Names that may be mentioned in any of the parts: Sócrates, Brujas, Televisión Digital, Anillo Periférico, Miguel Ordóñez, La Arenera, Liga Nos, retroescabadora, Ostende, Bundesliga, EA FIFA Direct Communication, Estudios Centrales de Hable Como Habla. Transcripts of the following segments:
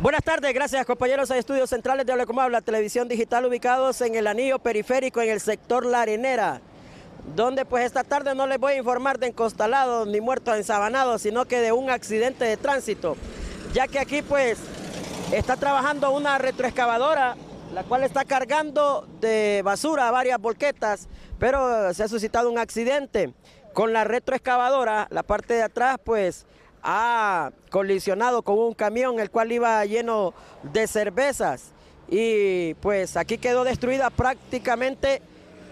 Buenas tardes, gracias compañeros a Estudios Centrales de Hable Como Habla, Televisión Digital, ubicados en el Anillo Periférico, en el sector La Arenera, donde pues esta tarde no les voy a informar de encostalados ni muertos ensabanados, sino que de un accidente de tránsito, ya que aquí pues está trabajando una retroexcavadora, la cual está cargando de basura varias volquetas, pero se ha suscitado un accidente con la retroexcavadora. La parte de atrás pues ha colisionado con un camión, el cual iba lleno de cervezas, y pues aquí quedó destruida prácticamente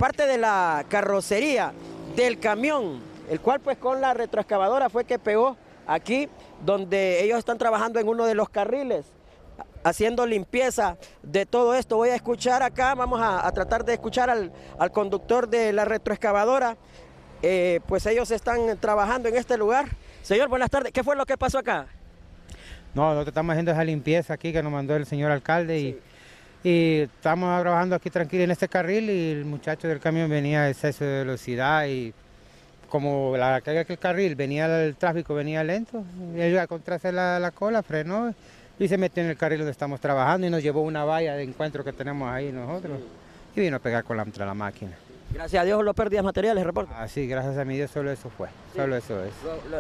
parte de la carrocería del camión, el cual pues con la retroexcavadora fue que pegó aquí donde ellos están trabajando en uno de los carriles, haciendo limpieza de todo esto. Voy a escuchar acá, vamos a tratar de escuchar al conductor de la retroexcavadora. Pues ellos están trabajando en este lugar. Señor, buenas tardes. ¿Qué fue lo que pasó acá? No, lo que estamos haciendo es la limpieza aquí que nos mandó el señor alcalde, sí. y estamos trabajando aquí tranquilo en este carril, y el muchacho del camión venía a exceso de velocidad, y como la carga que el carril venía, el tráfico venía lento, y él iba a contrarse la cola, frenó y se metió en el carril donde estamos trabajando, y nos llevó una valla de encuentro que tenemos ahí nosotros, sí. Y vino a pegar contra la máquina. Gracias a Dios los pérdidas materiales, reporte. Ah, sí, gracias a mi Dios, solo eso fue, sí. Solo eso es.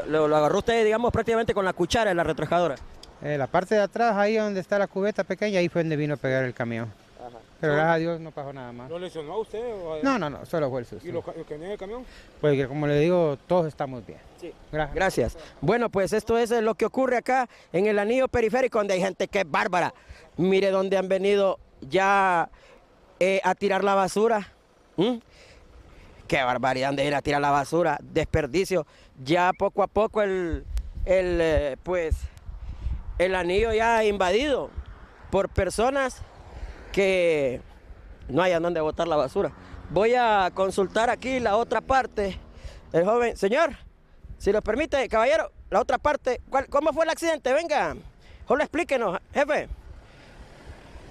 Lo agarró usted, digamos, prácticamente con la cuchara en la retroexcavadora. La parte de atrás, ahí donde está la cubeta pequeña, ahí fue donde vino a pegar el camión. Ajá. Pero gracias a Dios no pasó nada más. ¿No le sonó a usted? No, solo fue el susto. ¿Y los que venían del camión? Pues como le digo, todos estamos bien. Sí. Gracias. Bueno, pues esto es lo que ocurre acá en el Anillo Periférico, donde hay gente que es bárbara. Mire dónde han venido ya a tirar la basura. Qué barbaridad de ir a tirar la basura, desperdicio. Ya poco a poco el anillo ya invadido por personas que no hayan dónde botar la basura. Voy a consultar aquí la otra parte. El joven, señor, si lo permite, caballero, la otra parte. ¿Cómo fue el accidente? Venga, solo explíquenos, jefe.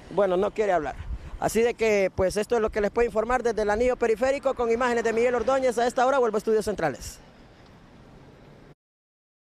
Bueno, no quiere hablar. Así de que, pues esto es lo que les puedo informar desde el Anillo Periférico, con imágenes de Miguel Ordóñez. A esta hora vuelvo a Estudios Centrales.